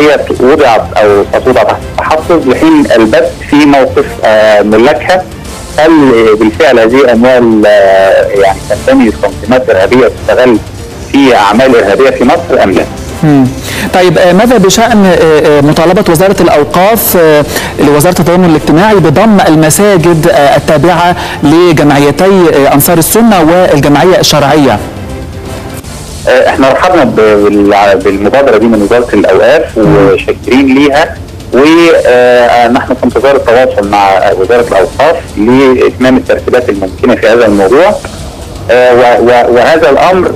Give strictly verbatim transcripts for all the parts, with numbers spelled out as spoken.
هي وضعت او توضع تحت التحفظ لحين البت في موقف ملاكها، هل بالفعل هذه اموال يعني تنتمي لتنظيمات ارهابيه تستغل في اعمال ارهابيه في مصر ام لا؟ مم. طيب ماذا بشأن مطالبة وزارة الأوقاف لوزارة التضامن الاجتماعي بضم المساجد التابعة لجمعيتي أنصار السنة والجمعية الشرعية؟ احنا رحبنا بالمبادرة دي من وزارة الأوقاف وشاكرين ليها، ونحن في انتظار التواصل مع وزارة الأوقاف لإتمام الترتيبات الممكنة في هذا الموضوع. وهذا الأمر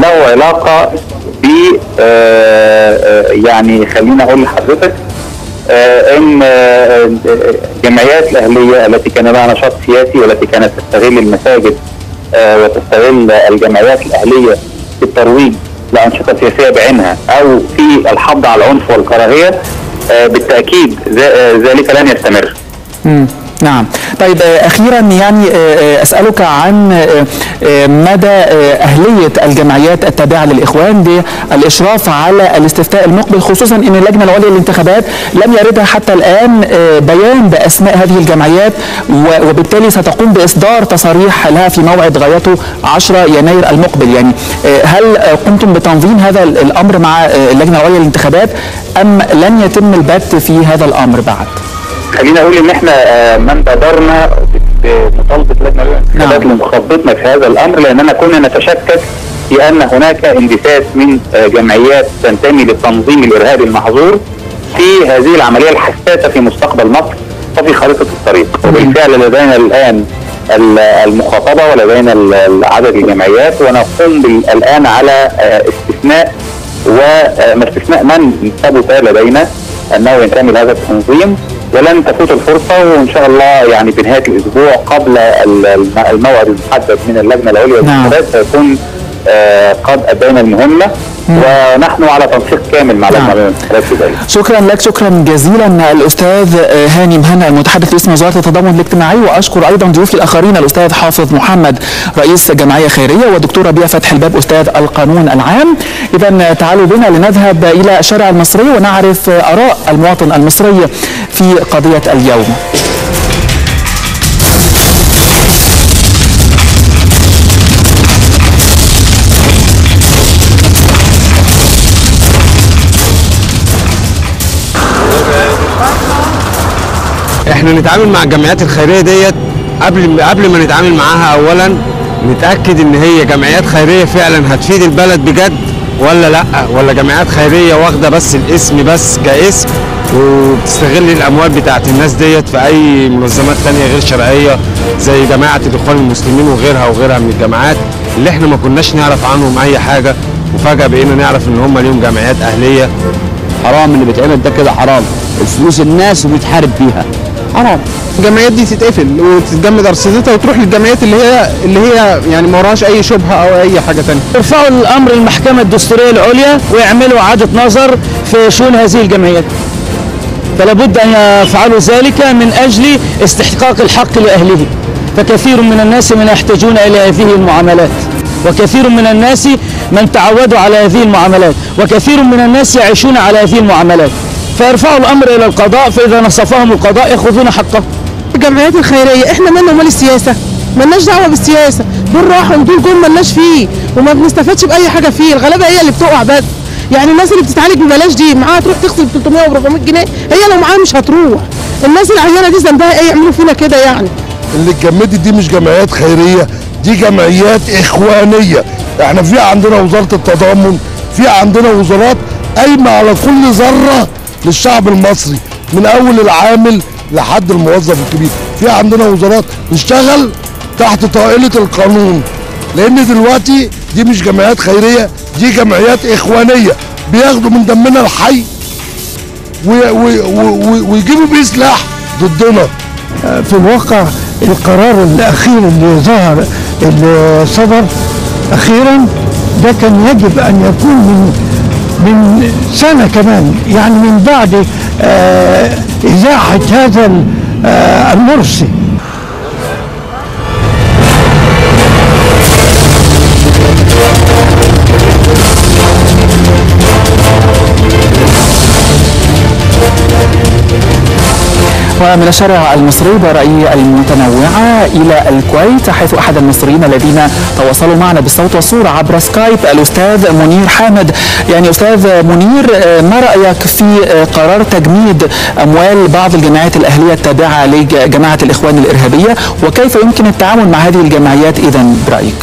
له علاقة ب يعني خلينا اقول لحضرتك ان الجمعيات الاهليه التي كان لها نشاط سياسي والتي كانت تستغل المساجد وتستغل الجمعيات الاهليه في الترويج لانشطه سياسيه بعينها او في الحض على العنف والكراهيه، بالتاكيد ذلك لن يستمر. امم نعم. طيب اخيرا يعني اسالك عن مدى اهليه الجمعيات التابعه للاخوان للاشراف على الاستفتاء المقبل، خصوصا ان اللجنه العليا للانتخابات لم يردها حتى الان بيان باسماء هذه الجمعيات، وبالتالي ستقوم باصدار تصاريح لها في موعد غايته عشرة يناير المقبل. يعني هل قمتم بتنظيم هذا الامر مع اللجنه العليا للانتخابات ام لن يتم البت في هذا الامر بعد؟ خلينا اقول ان احنا ما انتظرنا بمطالبه اللجنه الانتخابات لمخاطبتنا في هذا الامر، لاننا كنا نتشكك في ان هناك اندفاع من جمعيات تنتمي للتنظيم الارهابي المحظور في هذه العمليه الحساسه في مستقبل مصر وفي خريطه الطريق. وبالفعل لدينا الان المخاطبه ولدينا عدد الجمعيات، ونقوم الان على استثناء وما استثناء من ثبت لدينا انه ينتمي لهذا التنظيم، ولن تفوت الفرصه. وان شاء الله يعني بنهايه الاسبوع قبل الموعد المحدد من اللجنه العليا للانتخابات سيكون قد ادينا المهمه، ونحن على تنسيق كامل مع اللجنه العليا للانتخابات في ذلك. شكرا لك، شكرا جزيلا الاستاذ هاني مهنا المتحدث باسم وزاره التضامن الاجتماعي، واشكر ايضا ضيوفي الاخرين الاستاذ حافظ محمد رئيس جمعيه خيريه، والدكتوره بيا فتح الباب استاذ القانون العام. اذا تعالوا بنا لنذهب الى الشارع المصري ونعرف اراء المواطن المصري في قضية اليوم. احنا نتعامل مع الجمعيات الخيرية ديت قبل قبل ما نتعامل معاها، اولا نتأكد ان هي جمعيات خيرية فعلا هتفيد البلد بجد ولا لا، ولا جمعيات خيرية واخدة بس الاسم بس كاسم وبتستغل الاموال بتاعت الناس ديت في اي منظمات ثانيه غير شرعيه زي جماعه الاخوان المسلمين وغيرها وغيرها من الجماعات اللي احنا ما كناش نعرف عنهم اي حاجه، وفجاه بقينا نعرف ان هم ليهم جمعيات اهليه. حرام اللي بيتعمل ده، كده حرام الفلوس الناس وبيتحارب بيها، حرام. الجمعيات دي تتقفل وتتجمد ارصدتها وتروح للجمعيات اللي هي اللي هي يعني ما وراهاش اي شبهه او اي حاجه ثانيه. يرفعوا الامر للمحكمه الدستوريه العليا ويعملوا اعاده نظر في شؤون هذه الجمعيات، فلا بد ان يفعلوا ذلك من اجل استحقاق الحق لاهله. فكثير من الناس من يحتاجون الى هذه المعاملات، وكثير من الناس من تعودوا على هذه المعاملات، وكثير من الناس يعيشون على هذه المعاملات، فيرفعوا الامر الى القضاء، فاذا نصفهم القضاء ياخذون حقهم. الجمعيات الخيريه احنا مالنا ومال السياسه، مالناش دعوه بالسياسه، دول راحهم دول جم مالناش فيه وما بنستفادش باي حاجه فيه، الغلابه هي اللي بتقع بس. يعني الناس اللي بتتعالج ببلاش دي معاها تروح تغسل تلتمية واربعمية جنيه، هي لو معاها مش هتروح. الناس العيانه دي ذنبها ايه يعملوا فينا كده؟ يعني اللي اتجمدت دي مش جمعيات خيريه، دي جمعيات اخوانيه. احنا في عندنا وزاره التضامن، في عندنا وزارات قايمه على كل ذره للشعب المصري من اول العامل لحد الموظف الكبير، في عندنا وزارات بتشتغل تحت طائله القانون، لان دلوقتي دي مش جمعيات خيريه، دي جمعيات اخوانيه بياخدوا من دمنا الحي ويجيبوا بيه سلاح ضدنا. في الواقع القرار الاخير اللي ظهر اللي صدر اخيرا ده كان يجب ان يكون من من سنه كمان، يعني من بعد اذاعه هذا المرسي. ومن الشارع المصري برأي المتنوعة إلى الكويت، حيث أحد المصريين الذين تواصلوا معنا بالصوت والصورة عبر سكايب الأستاذ منير حامد. يعني أستاذ منير، ما رأيك في قرار تجميد أموال بعض الجمعيات الأهلية التابعة لجماعة الإخوان الإرهابية، وكيف يمكن التعامل مع هذه الجمعيات إذا برأيك؟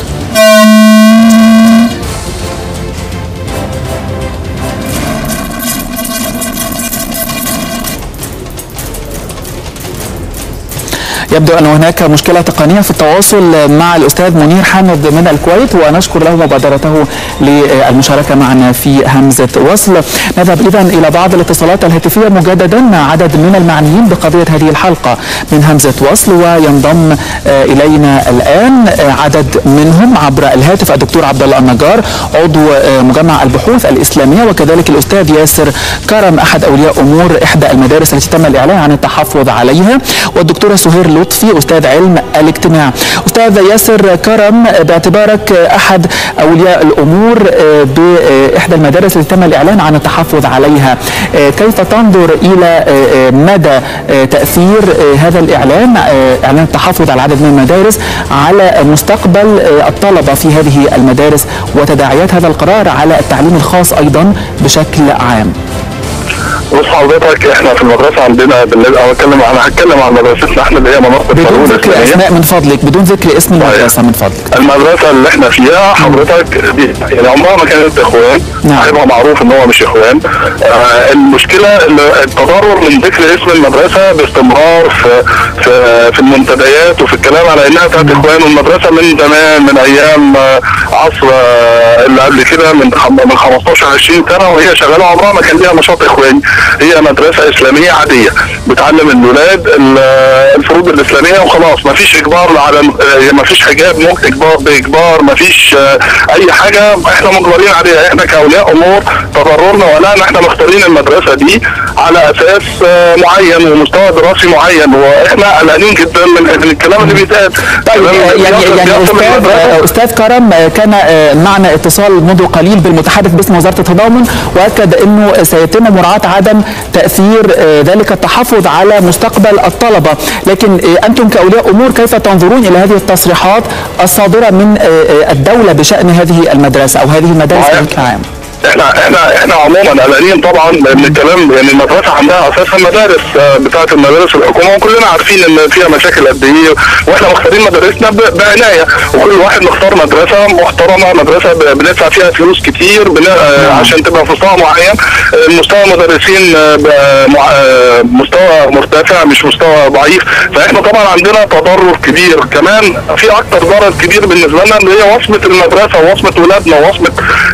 يبدو أن هناك مشكلة تقنية في التواصل مع الأستاذ منير حامد من الكويت، ونشكر له مبادرته للمشاركة معنا في همزة وصل. نذهب إذن إلى بعض الاتصالات الهاتفية مجددا مع عدد من المعنيين بقضية هذه الحلقة من همزة وصل، وينضم إلينا الآن عدد منهم عبر الهاتف الدكتور عبد الله النجار عضو مجمع البحوث الإسلامية، وكذلك الأستاذ ياسر كرم أحد أولياء أمور إحدى المدارس التي تم الإعلان عن التحفظ عليها، والدكتورة سهير لطفي أستاذ علم الاجتماع. أستاذ ياسر كرم، باعتبارك أحد أولياء الأمور بإحدى المدارس التي تم الإعلان عن التحفظ عليها، كيف تنظر إلى مدى تأثير هذا الإعلان، إعلان التحفظ على عدد من المدارس، على مستقبل الطلبة في هذه المدارس وتداعيات هذا القرار على التعليم الخاص أيضا بشكل عام؟ بص حضرتك، احنا في المدرسه عندنا بالنسبه هتكلم انا هتكلم عن مدرستنا احنا اللي هي منطقه بدون ذكر اسماء من فضلك، بدون ذكر اسم المدرسه من فضلك. المدرسه اللي احنا فيها حضرتك دي يعني عمرها ما كانت اخوان، هيبقى معروف ان هو مش اخوان. آه المشكله التضرر من ذكر اسم المدرسه باستمرار في في, في المنتديات وفي الكلام على انها بتاعت اخوان، والمدرسه من زمان من ايام عصر اللي قبل كده من من خمستاشر عشرين سنه وهي شغاله، عمرها ما كان ليها نشاط اخواني. هي مدرسه اسلاميه عاديه بتعلم الولاد الفروض الاسلاميه وخلاص، مفيش اجبار على مفيش حجاب ممكن اجبار باجبار، مفيش اي حاجه احنا مجبرين عليها. احنا كاولياء امور تضررنا ولا احنا مختارين المدرسه دي على اساس معين ومستوى دراسي معين، واحنا قلقانين جدا من الكلام اللي بيتقال. طيب يعني, يعني استاذ استاذ كرم، كان معنا اتصال منذ قليل بالمتحدث باسم وزاره التضامن، واكد انه سيتم مراعاه عدم تأثير ذلك التحفظ على مستقبل الطلبة، لكن أنتم كأولياء أمور كيف تنظرون إلى هذه التصريحات الصادرة من الدولة بشأن هذه المدرسة أو هذه المدارس بشكل عام؟ احنا احنا احنا عموما قلقانين طبعا من الكلام، يعني المدرسه عندها اساسا مدارس بتاعه المدارس الحكومه وكلنا عارفين ان فيها مشاكل قد ايه، واحنا مختارين مدارسنا بعنايه وكل واحد مختار مدرسه محترمه، مدرسه بندفع فيها فلوس كتير عشان تبقى في مستوى معين، مستوى المدرسين مستوى مرتفع مش مستوى ضعيف. فاحنا طبعا عندنا تضرر كبير، كمان في اكتر ضرر كبير بالنسبه لنا اللي هي وصمه المدرسه ووصمه ولادنا ووصمه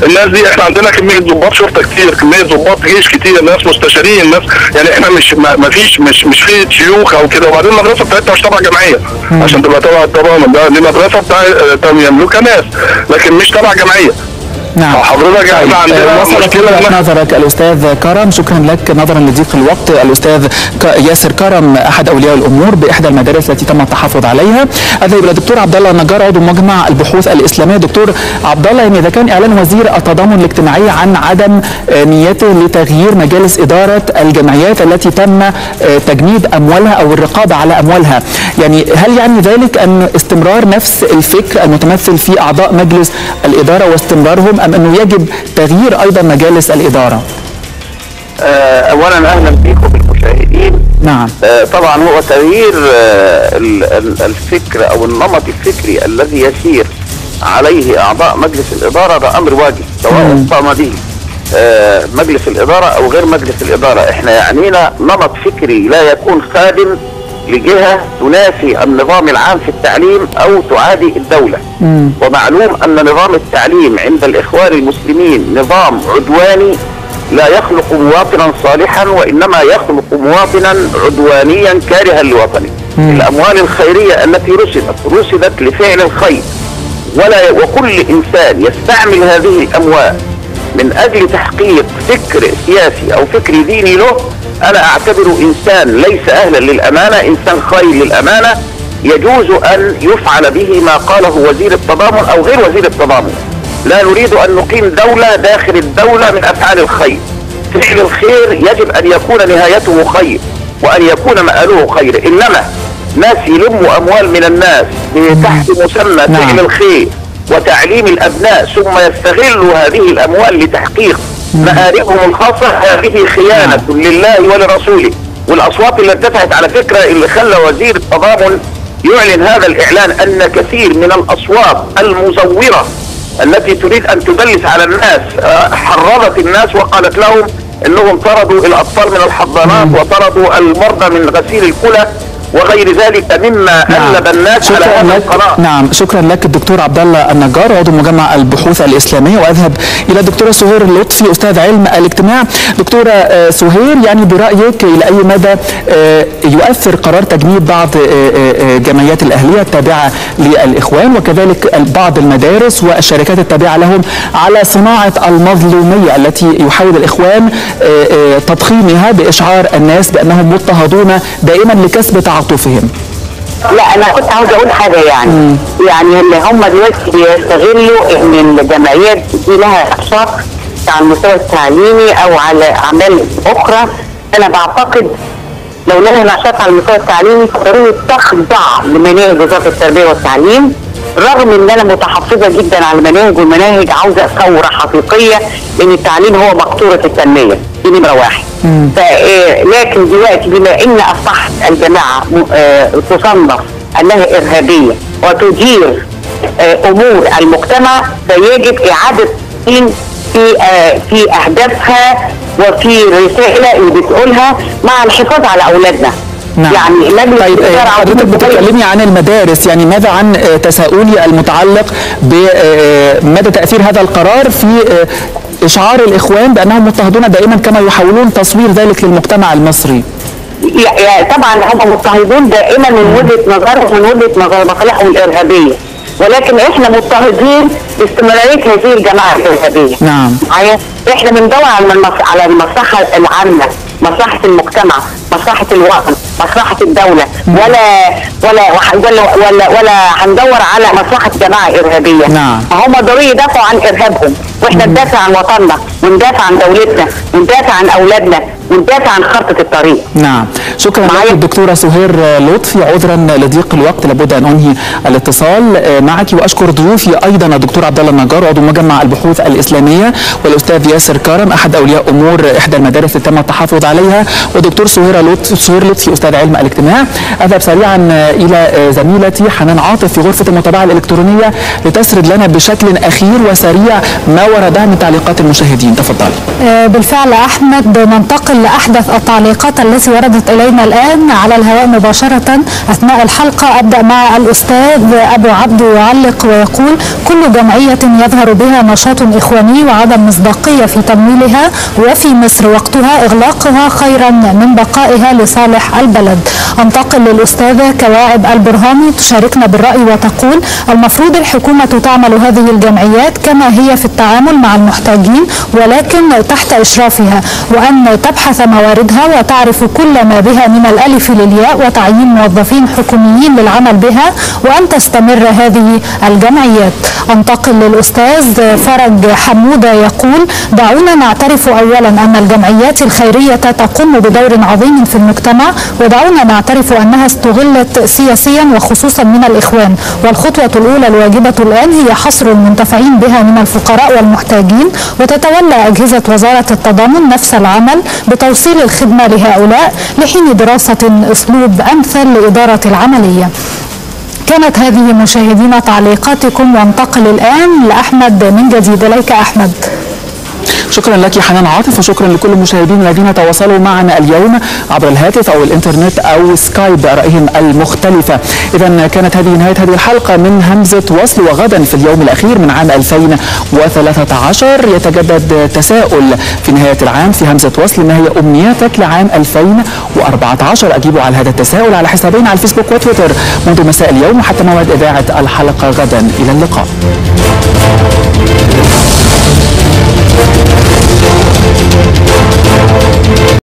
الناس دي. احنا عندنا كمية ضباط شرطة كتير، كمية ضباط جيش كتير، ناس مستشارين، ناس يعني احنا مش ما فيش مش مش في شيوخ او كده. وبعدين المدرسة بتاعتنا مش تبع جمعية عشان تبقى تبع التضامن، ده دي مدرسة بتاعت يملكها ناس لكن مش تبع جمعية. نعم حضرتك احنا عندنا مشكله. نظرك الاستاذ كرم، شكرا لك نظرا لضيق الوقت. الاستاذ ياسر كرم احد اولياء الامور باحدى المدارس التي تم التحفظ عليها. اذهب الى الدكتور عبد الله النجار عضو مجمع البحوث الاسلاميه. دكتور عبد الله، يعني اذا كان اعلان وزير التضامن الاجتماعي عن عدم نيته لتغيير مجالس اداره الجمعيات التي تم تجميد اموالها او الرقابه على اموالها، يعني هل يعني ذلك ان استمرار نفس الفكر المتمثل في اعضاء مجلس الاداره واستمرارهم، أم أنه يجب تغيير أيضا مجالس الإدارة؟ آه أولا أهلا بكم بالمشاهدين. نعم آه طبعا هو تغيير آه الفكر أو النمط الفكري الذي يسير عليه أعضاء مجلس الإدارة ده أمر واجب، سواء قام به آه مجلس الإدارة أو غير مجلس الإدارة. إحنا يعنينا نمط فكري لا يكون خادم لجهة تنافي النظام العام في التعليم أو تعادي الدولة. مم. ومعلوم أن نظام التعليم عند الإخوان المسلمين نظام عدواني لا يخلق مواطنا صالحا، وإنما يخلق مواطنا عدوانيا كارها لوطنه. الأموال الخيرية التي رصدت رصدت لفعل الخير، ولا وكل إنسان يستعمل هذه الأموال من أجل تحقيق فكر سياسي أو فكر ديني له، أنا أعتبر إنسان ليس أهلا للأمانة، إنسان خاين للأمانة، يجوز أن يفعل به ما قاله وزير التضامن أو غير وزير التضامن. لا نريد أن نقيم دولة داخل الدولة من أفعال الخير، فعل الخير يجب أن يكون نهايته خير، وأن يكون مآله خير، إنما ناس يلموا أموال من الناس تحت مسمى فعل الخير وتعليم الأبناء ثم يستغلوا هذه الأموال لتحقيق مآربهم الخاصة، هذه خيانة لله ولرسوله. والأصوات اللي ارتفعت على فكرة اللي خلى وزير التضامن يعلن هذا الإعلان، أن كثير من الأصوات المزورة التي تريد أن تدلس على الناس حرضت الناس وقالت لهم أنهم طردوا الأطفال من الحضانات وطردوا المرضى من غسيل الكلى وغير ذلك مما قلب الناس على هذا القرار. نعم، شكرا لك الدكتور عبد الله النجار عضو مجمع البحوث الإسلامية. وأذهب إلى الدكتورة سهير لطفي أستاذ علم الاجتماع. دكتورة سهير، يعني برأيك إلى أي مدى يؤثر قرار تجنيد بعض جمعيات الأهلية التابعة للإخوان وكذلك بعض المدارس والشركات التابعة لهم على صناعة المظلومية التي يحاول الإخوان تضخيمها بإشعار الناس بأنهم مضطهدون دائما لكسب تعاطفهم؟ لا انا كنت عاوز اقول حاجه يعني مم. يعني اللي هم دلوقتي بيستغلوا ان الجمعيات دي لها اثر على المستوى التعليمي او على اعمال اخرى. انا بعتقد لو لنا نشاط على المستوى التعليمي فضروري تخضع لمناهج وزاره التربيه والتعليم، رغم ان انا متحفظه جدا على المناهج والمناهج عاوزه ثوره حقيقيه لان التعليم هو مقطوره التنميه دي نمره واحد. لكن دلوقتي بما ان اصبحت الجماعه تصنف انها ارهابيه وتدير امور المجتمع، فيجب اعاده تدوين في في اهدافها وفي الرساله اللي بتقولها مع الحفاظ على اولادنا. نعم. يعني طيب حضرتك بتتكلمي عن المدارس، يعني ماذا عن تساؤلي المتعلق بمدى تأثير هذا القرار في إشعار الإخوان بأنهم مضطهدون دائما كما يحاولون تصوير ذلك للمجتمع المصري؟ طبعا هم مضطهدون دائما من وجهة نظرهم من وجهة نظر مصالحهم الإرهابية، ولكن احنا مضطهدين باستمرارية هذه الجماعة الإرهابية. نعم. احنا بندور على المصلحة العامة، مصلحة المجتمع، مصلحة الوطن، مصلحة الدولة، ولا ولا ولا ولا, ولا هندور على مصلحة جماعة إرهابية. نعم. فهم ضروري يدافعوا عن إرهابهم، واحنا ندافع عن وطننا، وندافع عن دولتنا، وندافع عن أولادنا، وندافع عن خارطة الطريق. نعم، شكرا لك الدكتورة سهير لطفي. عذرا لضيق الوقت لابد أن أنهي الاتصال معك، وأشكر ضيوفي أيضا الدكتور عبد الله النجار عضو مجمع البحوث الإسلامية، والأستاذ ياسر كرم أحد أولياء أمور إحدى المدارس اللي تم التحفظ عليها، ودكتور سهير لطفي سهير لطفي أستاذ علم الاجتماع. أذهب سريعا إلى زميلتي حنان عاطف في غرفة المتابعة الإلكترونية لتسرد لنا بشكل أخير وسريع ما وردها من تعليقات المشاهدين، تفضلي. بالفعل أحمد، ننتقل لأحدث التعليقات التي وردت إلينا الآن على الهواء مباشرة أثناء الحلقة. أبدأ مع الأستاذ أبو عبد يعلق ويقول: كل جمعية يظهر بها نشاط إخواني وعدم مصداقية في تمويلها وفي مصر وقتها إغلاقها خيرا من بقائها لصالح البلد. أنتقل للأستاذة كواعب البرهاني تشاركنا بالرأي وتقول: المفروض الحكومة تعمل هذه الجمعيات كما هي في التعامل مع المحتاجين ولكن تحت إشرافها، وأن تبحث مواردها وتعرف كل ما بها من الألف للياء وتعيين موظفين حكوميين للعمل بها، وأن تستمر هذه الجمعيات. أنتقل للأستاذ فرج حمودة يقول: دعونا نعترف أولا أن الجمعيات الخيرية تقوم بدور عظيم في المجتمع، ودعونا نعترف أنها استغلت سياسيا وخصوصا من الإخوان، والخطوة الأولى الواجبة الآن هي حصر المنتفعين بها من الفقراء والمحتاجين، وتتولى أجهزة وزارة التضامن نفس العمل بتوصيل الخدمة لهؤلاء لحين دراسة أسلوب أمثل لإدارة العملية. كانت هذه مشاهدينا تعليقاتكم، وانتقل الآن لأحمد من جديد. إليك أحمد. شكرا لك حنان عاطف، وشكرا لكل المشاهدين الذين تواصلوا معنا اليوم عبر الهاتف او الانترنت او سكايب بارائهم المختلفه. اذا كانت هذه نهايه هذه الحلقه من همزه وصل، وغدا في اليوم الاخير من عام ألفين وثلاثة عشر يتجدد تساؤل في نهايه العام في همزه وصل: ما هي امنيتك لعام ألفين وأربعة عشر؟ اجيبوا على هذا التساؤل على حسابين على الفيسبوك وتويتر منذ مساء اليوم وحتى موعد اذاعه الحلقه غدا. الى اللقاء.